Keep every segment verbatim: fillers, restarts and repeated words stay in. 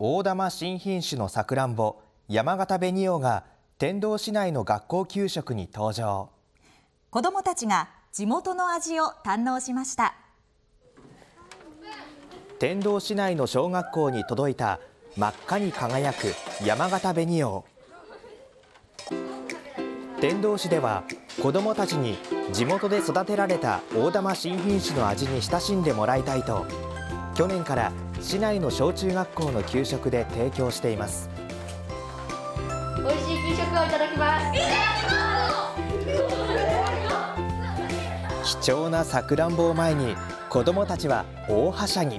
大玉新品種のさくらんぼ山形紅王が天童市内の学校給食に登場。子どもたちが地元の味を堪能しました。天童市内の小学校に届いた真っ赤に輝く山形紅王。天童市では子どもたちに地元で育てられた大玉新品種の味に親しんでもらいたいと、去年から市内の小中学校の給食で提供しています。美味しい給食をいただきます。貴重なさくらんぼを前に子どもたちは大はしゃぎ。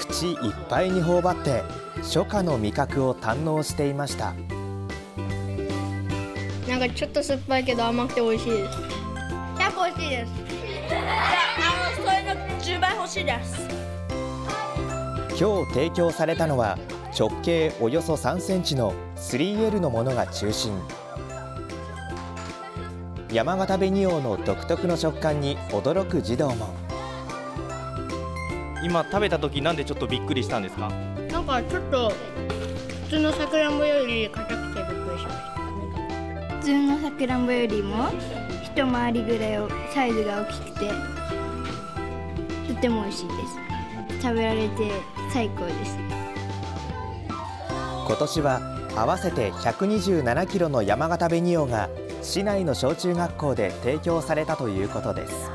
口いっぱいに頬張って初夏の味覚を堪能していました。なんかちょっと酸っぱいけど甘くて美味しいです。ひゃく美味しいです。あのそれのじゅうばい欲しいです。今日提供されたのは直径およそさんセンチの スリーエル のものが中心。山形紅王の独特の食感に驚く児童も。今食べた時なんでちょっとびっくりしたんですか？なんかちょっと普通のさくらんぼより硬くてびっくりしました。普通のさくらんぼよりも一回りぐらいサイズが大きくてとても美味しいです。食べられて最高です。今年は合わせてひゃくにじゅうななキロの山形紅王が市内の小中学校で提供されたということです。